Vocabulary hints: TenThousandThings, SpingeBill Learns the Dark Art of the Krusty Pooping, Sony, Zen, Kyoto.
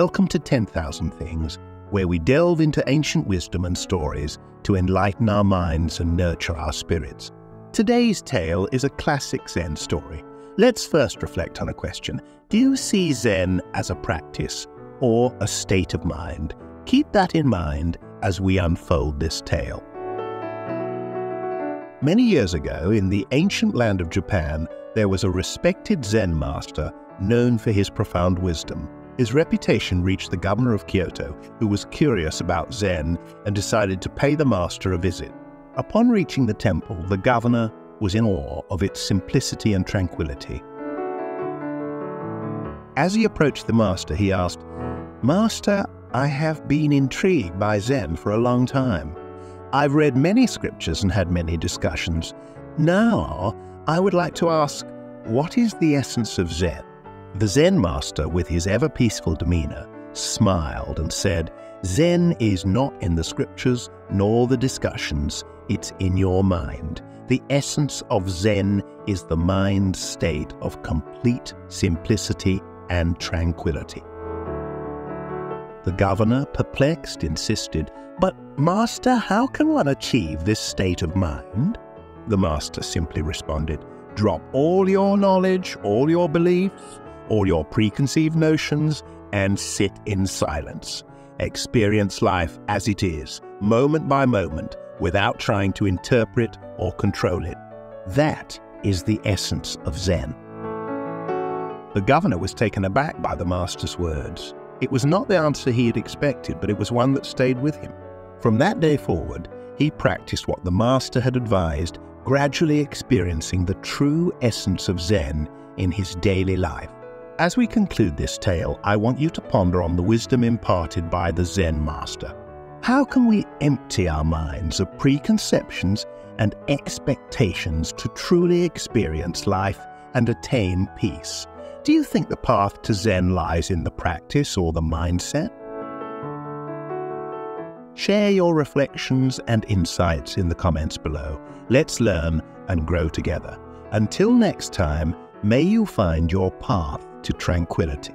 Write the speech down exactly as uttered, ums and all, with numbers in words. Welcome to ten thousand Things, where we delve into ancient wisdom and stories to enlighten our minds and nurture our spirits. Today's tale is a classic Zen story. Let's first reflect on a question. Do you see Zen as a practice or a state of mind? Keep that in mind as we unfold this tale. Many years ago, in the ancient land of Japan, there was a respected Zen master known for his profound wisdom. His reputation reached the governor of Kyoto, who was curious about Zen and decided to pay the master a visit. Upon reaching the temple, the governor was in awe of its simplicity and tranquility. As he approached the master, he asked, "Master, I have been intrigued by Zen for a long time. I've read many scriptures and had many discussions. Now, I would like to ask, what is the essence of Zen?" The Zen master, with his ever-peaceful demeanor, smiled and said, "Zen is not in the scriptures nor the discussions, it's in your mind. The essence of Zen is the mind state of complete simplicity and tranquility." The governor, perplexed, insisted, "But master, how can one achieve this state of mind?" The master simply responded, "Drop all your knowledge, all your beliefs, all your preconceived notions, and sit in silence. Experience life as it is, moment by moment, without trying to interpret or control it. That is the essence of Zen." The governor was taken aback by the master's words. It was not the answer he had expected, but it was one that stayed with him. From that day forward, he practiced what the master had advised, gradually experiencing the true essence of Zen in his daily life. As we conclude this tale, I want you to ponder on the wisdom imparted by the Zen master. How can we empty our minds of preconceptions and expectations to truly experience life and attain peace? Do you think the path to Zen lies in the practice or the mindset? Share your reflections and insights in the comments below. Let's learn and grow together. Until next time, may you find your path to tranquility.